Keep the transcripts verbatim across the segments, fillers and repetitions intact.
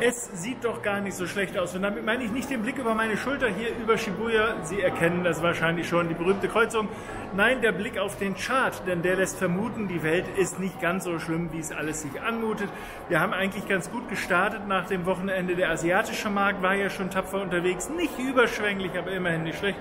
es sieht doch gar nicht so schlecht aus. Und damit meine ich nicht den Blick über meine Schulter hier über Shibuya. Sie erkennen das wahrscheinlich schon, die berühmte Kreuzung. Nein, der Blick auf den Chart, denn der lässt vermuten, die Welt ist nicht ganz so schlimm, wie es alles sich anmutet. Wir haben eigentlich ganz gut gestartet nach dem Wochenende. Der asiatische Markt war ja schon tapfer unterwegs. Nicht überschwänglich, aber immerhin nicht schlecht.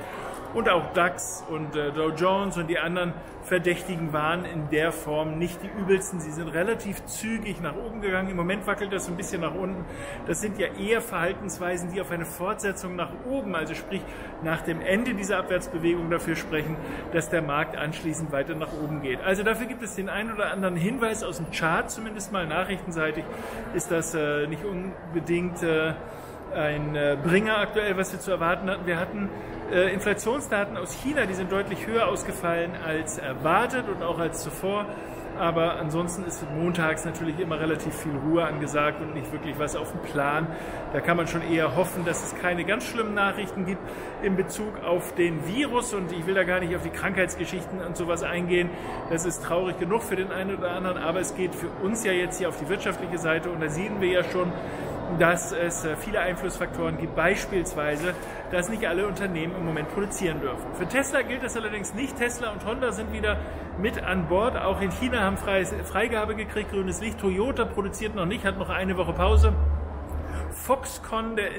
Und auch DAX und äh, Dow Jones und die anderen Verdächtigen waren in der Form nicht die übelsten. Sie sind relativ zügig nach oben gegangen. Im Moment wackelt das ein bisschen nach unten. Das sind ja eher Verhaltensweisen, die auf eine Fortsetzung nach oben, also sprich nach dem Ende dieser Abwärtsbewegung dafür sprechen, dass der Markt anschließend weiter nach oben geht. Also dafür gibt es den einen oder anderen Hinweis aus dem Chart, zumindest mal nachrichtenseitig ist das äh, nicht unbedingt äh, ein äh, Bringer aktuell, was wir zu erwarten hatten. Wir hatten Äh, Inflationsdaten aus China, die sind deutlich höher ausgefallen als erwartet und auch als zuvor. Aber ansonsten ist montags natürlich immer relativ viel Ruhe angesagt und nicht wirklich was auf dem Plan. Da kann man schon eher hoffen, dass es keine ganz schlimmen Nachrichten gibt in Bezug auf den Virus. Und ich will da gar nicht auf die Krankheitsgeschichten und sowas eingehen. Das ist traurig genug für den einen oder anderen. Aber es geht für uns ja jetzt hier auf die wirtschaftliche Seite. Und da sehen wir ja schon, dass es viele Einflussfaktoren gibt, beispielsweise, dass nicht alle Unternehmen im Moment produzieren dürfen. Für Tesla gilt das allerdings nicht. Tesla und Honda sind wieder mit an Bord. Auch in China haben Freigabe gekriegt, grünes Licht. Toyota produziert noch nicht, hat noch eine Woche Pause. Foxconn, der,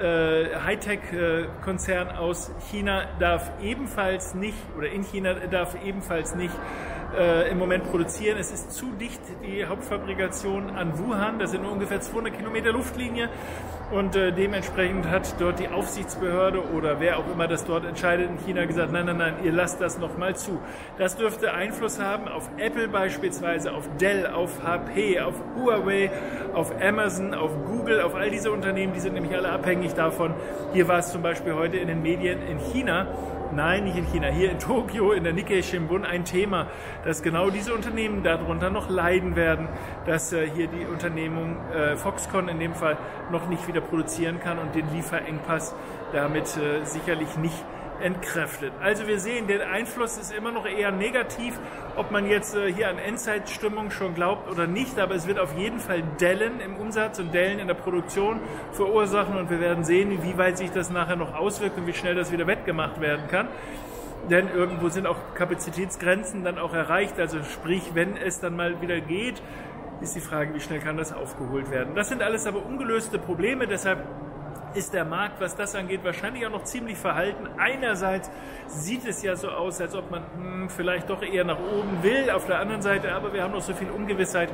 der äh, Hightech-Konzern aus China, darf ebenfalls nicht, oder in China darf ebenfalls nicht Äh, im Moment produzieren. Es ist zu dicht, die Hauptfabrikation an Wuhan. Da sind nur ungefähr zweihundert Kilometer Luftlinie und äh, dementsprechend hat dort die Aufsichtsbehörde oder wer auch immer das dort entscheidet in China gesagt, nein, nein, nein, ihr lasst das nochmal zu. Das dürfte Einfluss haben auf Apple beispielsweise, auf Dell, auf H P, auf Huawei, auf Amazon, auf Google, auf all diese Unternehmen, die sind nämlich alle abhängig davon. Hier war es zum Beispiel heute in den Medien in China, nein, nicht in China, hier in Tokio, in der Nikkei Shimbun, ein Thema, dass genau diese Unternehmen darunter noch leiden werden, dass äh, hier die Unternehmung äh, Foxconn in dem Fall noch nicht wieder produzieren kann und den Lieferengpass damit äh, sicherlich nicht entkräftet. Also wir sehen, der Einfluss ist immer noch eher negativ, ob man jetzt äh, hier an Endzeitstimmung schon glaubt oder nicht, aber es wird auf jeden Fall Dellen im Umsatz und Dellen in der Produktion verursachen und wir werden sehen, wie weit sich das nachher noch auswirkt und wie schnell das wieder wettgemacht werden kann. Denn irgendwo sind auch Kapazitätsgrenzen dann auch erreicht, also sprich, wenn es dann mal wieder geht, ist die Frage, wie schnell kann das aufgeholt werden. Das sind alles aber ungelöste Probleme, deshalb ist der Markt, was das angeht, wahrscheinlich auch noch ziemlich verhalten. Einerseits sieht es ja so aus, als ob man hm, vielleicht doch eher nach oben will, auf der anderen Seite, aber wir haben noch so viel Ungewissheit.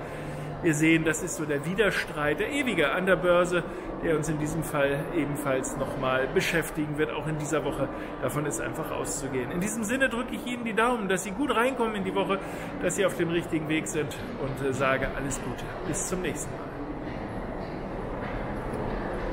Wir sehen, das ist so der Widerstreit, der ewige an der Börse, der uns in diesem Fall ebenfalls nochmal beschäftigen wird, auch in dieser Woche. Davon ist einfach auszugehen. In diesem Sinne drücke ich Ihnen die Daumen, dass Sie gut reinkommen in die Woche, dass Sie auf dem richtigen Weg sind und sage alles Gute. Bis zum nächsten Mal.